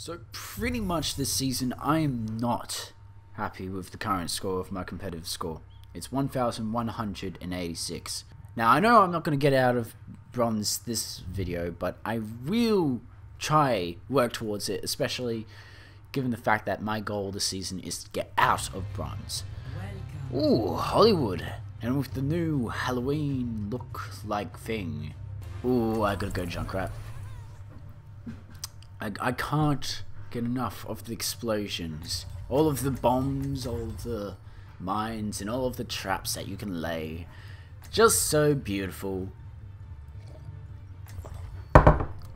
So pretty much this season I am not happy with the current score of my competitive score. It's 1186. Now I know I'm not going to get out of bronze this video, but I will try work towards it, especially given the fact that my goal this season is to get out of bronze. Ooh, Hollywood! And with the new Halloween look-like thing. Ooh, I gotta go Junkrat. I can't get enough of the explosions. All of the bombs, all of the mines, and all of the traps that you can lay. Just so beautiful.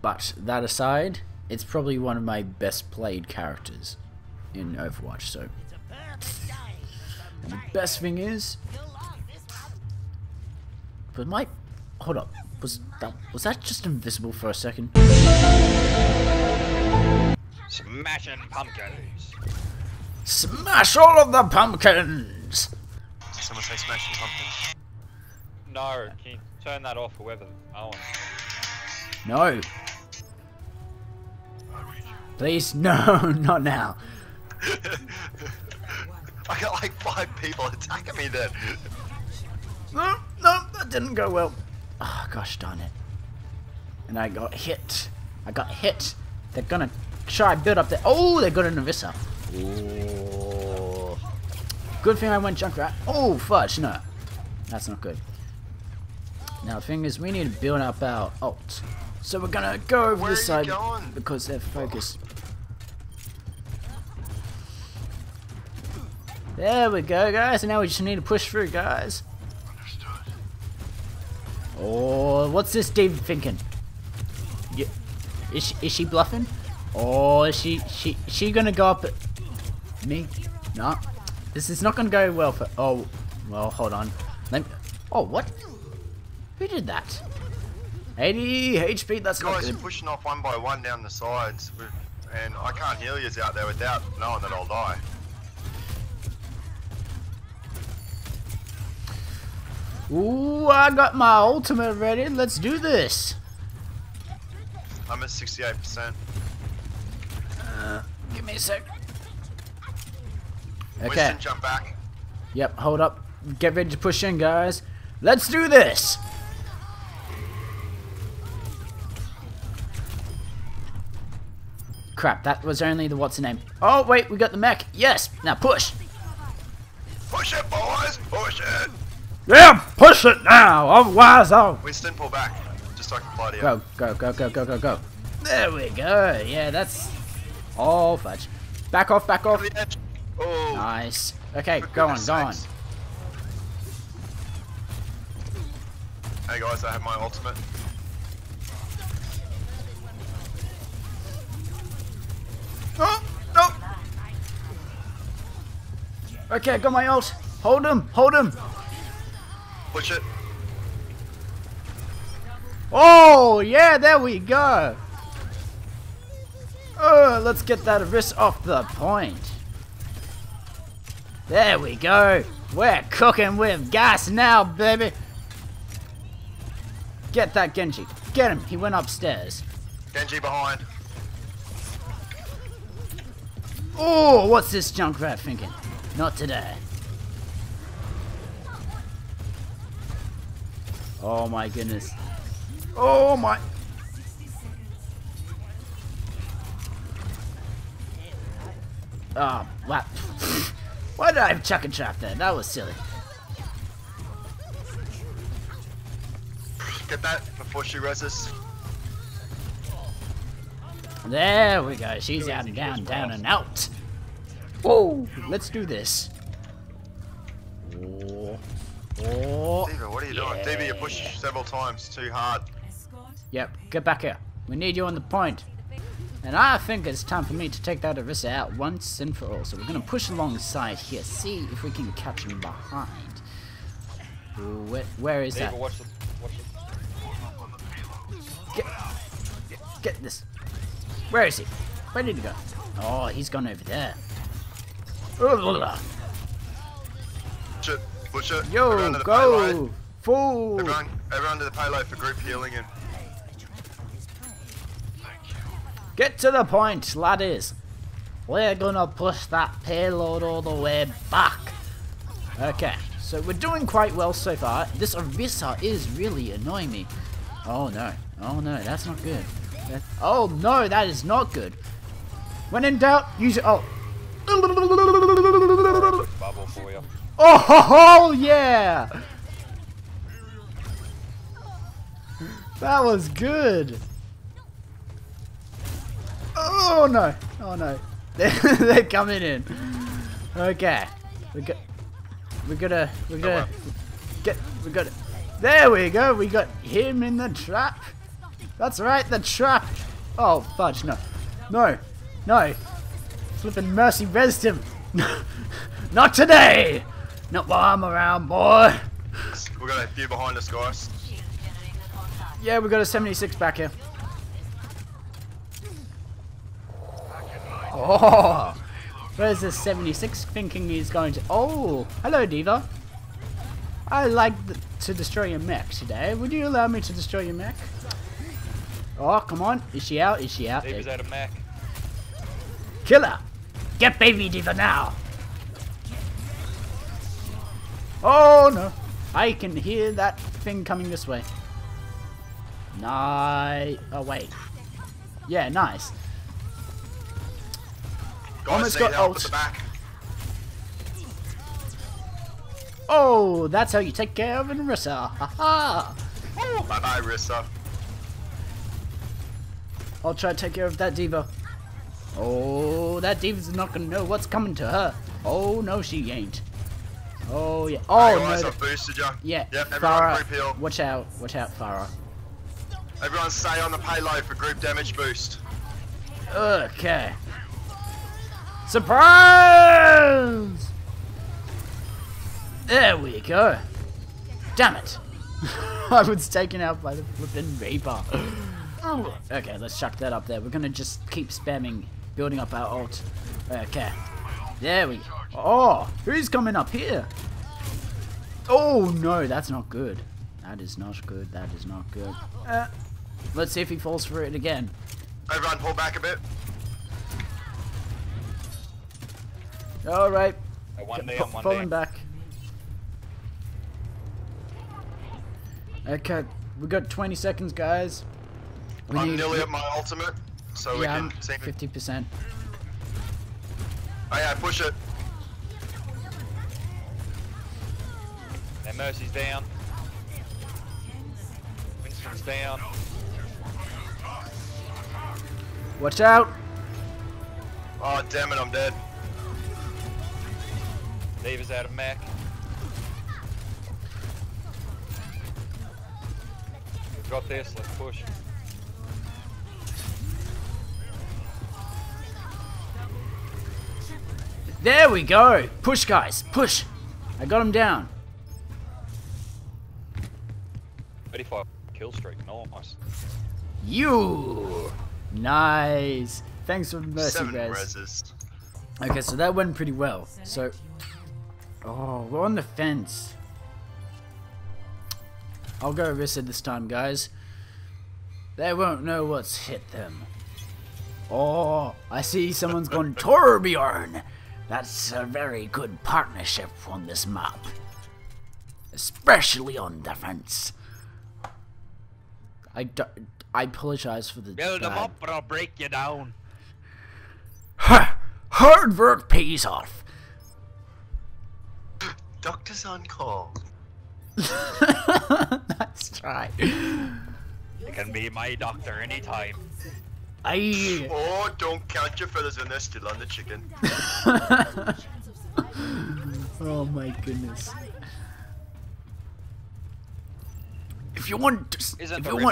But that aside, it's probably one of my best played characters in Overwatch, so. And the best thing is, but my, hold up, was that just invisible for a second? Smashing pumpkins. Smash all of the pumpkins. Did someone say smashing pumpkins? No, can you turn that off, whoever? Oh. No. Please, no, not now. I got like 5 people attacking me then. No, no, that didn't go well. Oh, gosh darn it. And I got hit. I got hit. They're gonna try build up the. Oh, they got an Orisa. Oh. Good thing I went Junkrat. Oh, fudge, no. That's not good. Now, the thing is, we need to build up our ult. So we're gonna go over this side because they're focused. There we go, guys. And now we just need to push through, guys. Understood. Oh, what's this D.Va thinking? Yeah. Is she bluffing? Oh, is she gonna go up at me? No. This is not gonna go well for. Oh, well, hold on. Let me, oh, what? Who did that? 80 HP. That's not good. Guys, pushing off one by one down the sides, and I can't heal yous out there without knowing that I'll die. Ooh, I got my ultimate ready. Let's do this. I'm at 68%. Give me a sec. Okay. Winston, jump back. Yep, hold up. Get ready to push in, guys. Let's do this. Crap, that was only the what's her name. Oh, wait, we got the mech. Yes, now push. Push it, boys. Push it. Yeah, push it now, otherwise I'll. Winston, pull back, just so I can fly to you. Go, go, go, go, go, go, go. There we go, yeah, that's. Oh, fudge. Back off, back off. Oh. Nice. Okay, go on, go on. Hey guys, I have my ultimate. Oh, no! Okay, I got my ult. Hold him, hold him. Push it. Oh, yeah, there we go. Oh, let's get that wrist off the point. There we go. We're cooking with gas now, baby. Get that Genji. Get him. He went upstairs. Genji behind. Oh, what's this Junkrat thinking? Not today. Oh my goodness. Oh my. Oh, wow. Why did I chuck a trap there? That was silly. Get that before she reses. There we go. She's out and down, down and out. Whoa. Let's do this. Oh. Oh, D.Va, what are you doing? D.Va, you pushed several times too hard. Yep, get back here. We need you on the point. And I think it's time for me to take that Orisa out once and for all. So we're going to push alongside here. See if we can catch him behind. Where is D.Va, that? Watch it. Watch it. Get this. Where is he? Where did he go? Oh, he's gone over there. Shit. Butcher. Yo, go! Fool! Everyone to the payload for group healing and. Get to the point, laddies. We're gonna push that payload all the way back. Okay, so we're doing quite well so far. This Orisa is really annoying me. Oh no, oh no, that's not good. That's, oh no, that is not good. When in doubt, use your ult. Bubble for you. Oh ho, ho, yeah! That was good. Oh no, oh no. They're coming in. Okay, we gotta. There we go. We got him in the trap. That's right, the trap. Oh fudge, no, no, no. Flippin' Mercy rezzed him. Not today. Not while I'm around, boy. We got a few behind us, guys. Yeah, we got a 76 back here. Oh, where's this 76 thinking he's going to... Oh, hello D.Va. I like to destroy your mech today. Would you allow me to destroy your mech? Oh, come on. Is she out? Is she out? D.Va's out of mech. Kill her. Get baby D.Va now. Oh, no. I can hear that thing coming this way. Nice. Oh, wait. Yeah, nice. Almost got ult. Oh, that's how you take care of an Orisa. Ha ha! Bye bye, Orisa. I'll try to take care of that D.Va. Oh, that D.Va's not gonna know what's coming to her. Oh no, she ain't. Oh yeah. Oh hey, no. I boosted you. Yeah. Yep, everyone group heal. Watch out, Pharah. Everyone stay on the payload for group damage boost. Okay. Surprise! There we go. Damn it. I was taken out by the flippin' Reaper. Okay, let's chuck that up there. We're gonna just keep spamming, building up our ult. Okay. There we go. Oh, who's coming up here? Oh no, that's not good. That is not good. That is not good. Let's see if he falls for it again. Everyone pull back a bit. All right, falling back. Okay, we got 20 seconds, guys. I'm nearly at my ultimate, so we can 50%. Oh yeah, push it. And Mercy's down. Winston's down. Watch out! Oh damn it, I'm dead. D.Va's out of mech. We've got this, let's push. There we go! Push guys, push! I got him down. 35 kill streak, nice. You! Nice! Thanks for Mercy res. Okay, so that went pretty well. So... Oh, we're on the fence. I'll go Orisa this time, guys. They won't know what's hit them. Oh, I see someone's gone Torbjorn. That's a very good partnership on this map. Especially on defense. I apologize for the build them up or I'll break you down. Hard work pays off. Doctor's on call. Nice try. You can be my doctor anytime. Aye. Oh, don't count your fellas when they're still on the chicken. Oh my goodness. If you want,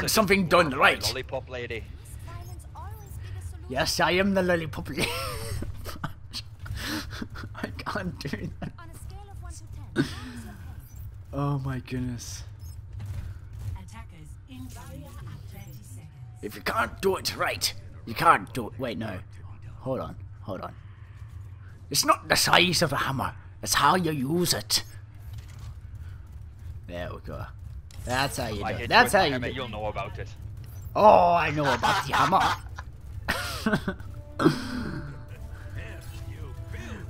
something done right. Lollipop lady. Yes, I am the lollipop lady. I can't do that. Oh my goodness. If you can't do it right, you can't do it. Wait, no. Hold on, hold on. It's not the size of a hammer, it's how you use it. There we go. That's how you do it. That's how you do it. You'll know about it. Oh, I know about the hammer.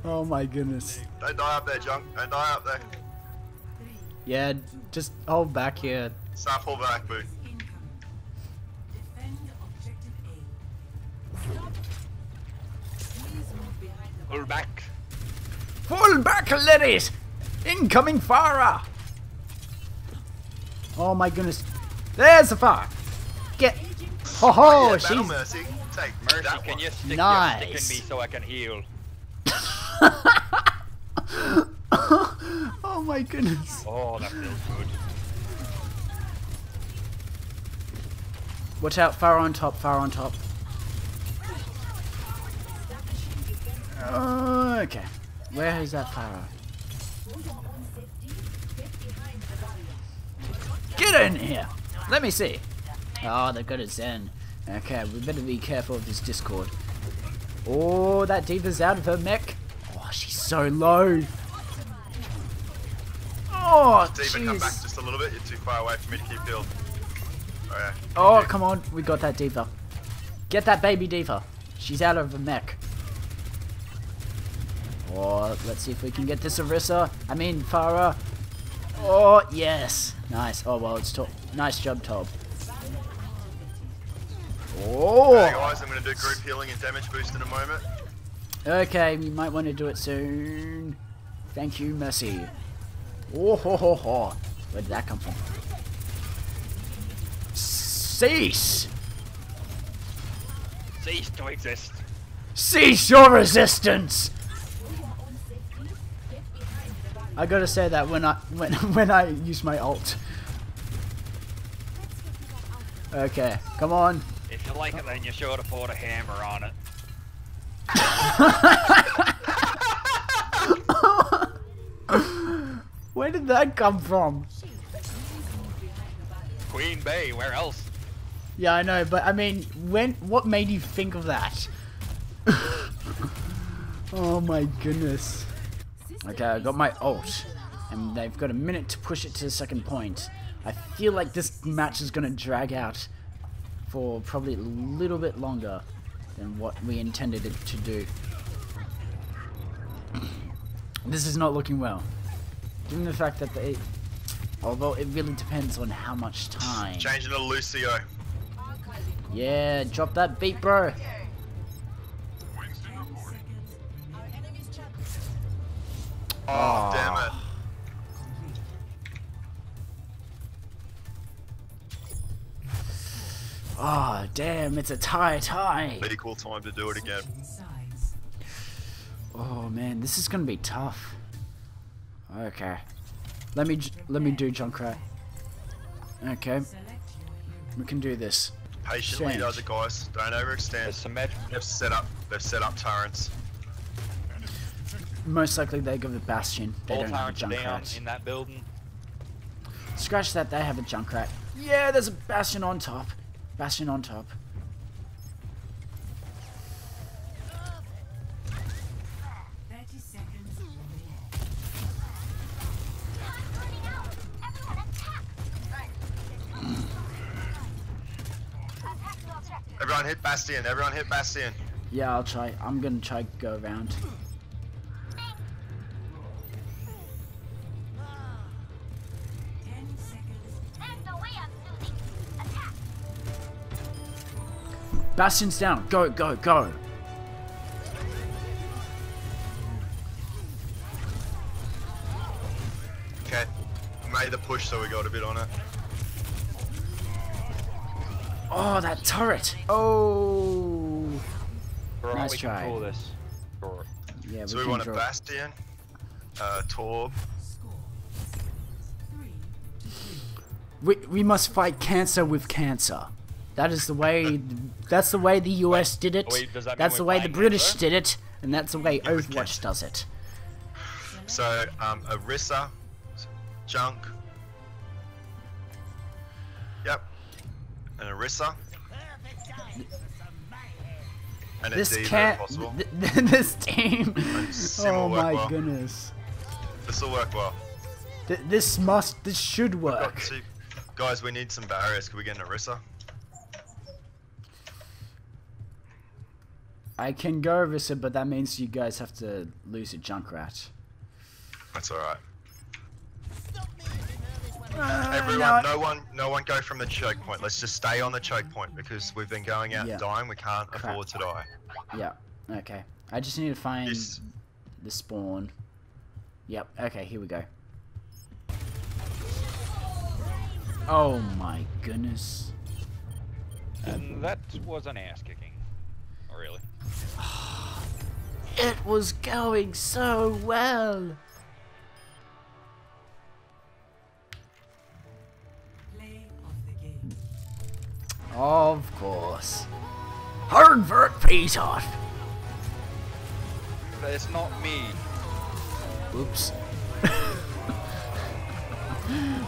Oh my goodness. Don't die up there, Junk. Don't die up there. Yeah, just hold back here. Snap, hold back, boo. Hold back. Hold back, ladies! Incoming Pharah! Oh my goodness. There's the Pharah! Get. Ho ho! Yeah, she's. Mercy, take Mercy, can you stick nice. Your stick in me so I can heal? Oh my goodness. Oh, that feels good. Watch out, Pharah on top, Pharah on top. Okay. Where is that Pharah? Get in here! Let me see. Oh, they got a Zen. Okay, we better be careful of this Discord. Oh, that D.Va's out of her mech. Oh, she's so low. Oh, D.Va, come back just a little bit. You're too far away for me to keep healed. Oh, yeah. Oh, come on. We got that D.Va. Get that baby D.Va. She's out of her mech. Oh, let's see if we can get this Orisa. I mean, Pharah. Oh, yes. Nice. Oh, well, it's Torb. Nice job, Torb. Oh! Hey guys, I'm going to do group healing and damage boost in a moment. Okay, you might want to do it soon. Thank you, Mercy. Oh, ho, ho, ho. Where did that come from? Cease! Cease to exist. Cease your resistance! I gotta say that when I use my ult. Okay, come on. If you like it, then you're sure to put a hammer on it. Where did that come from? Queen Bay, where else? Yeah, I know, but I mean, what made you think of that? Oh my goodness. Okay, I got my ult, and they've got a minute to push it to the second point. I feel like this match is going to drag out for probably a little bit longer than what we intended it to do. This is not looking well. Given the fact that they... Although it really depends on how much time. Changing to Lucio. Yeah, drop that beat, bro. Winston reporting. Oh, damn it. Ah, oh, damn, it's a tie. Equal time to do it again. Oh man, this is gonna be tough. Okay, let me do Junkrat. Okay, we can do this. Patiently does it, guys. Don't overextend. They've set up turrets. Most likely they give the Bastion. They don't have a Junkrat in that building. Scratch that. They have a Junkrat. Yeah, there's a Bastion on top. Bastion on top. Everyone hit Bastion. Everyone hit Bastion. Yeah, I'll try. I'm gonna try go around. Bastion's down. Go, go, go. Okay. Made the push, so we got a bit on it. Oh, that turret. Oh. Right, nice try. Can this. Yeah, so we want a Bastion, Torb. We must fight cancer with cancer. That is the way. That's the way the US did it. Wait, that's the way the British did it, and that's the way Overwatch does it. So, Orisa, Junk. Yep. And Orisa. And this can't. This team. Oh my well. Goodness. This will work well. This must. This should work. Guys, we need some barriers. Can we get an Orisa? I can go Orisa, but that means you guys have to lose a Junkrat. That's alright. Everyone, no one go from the choke point. Let's just stay on the choke point because we've been going out and dying. We can't afford to die. Yeah, okay. I just need to find the spawn. Yep, okay, here we go. Oh my goodness. That was an ass kicking. Oh, really? It was going so well. Play of the game. Of course. Hardvert pays off. That's not me. Oops.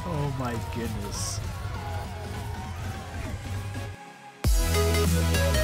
Oh my goodness.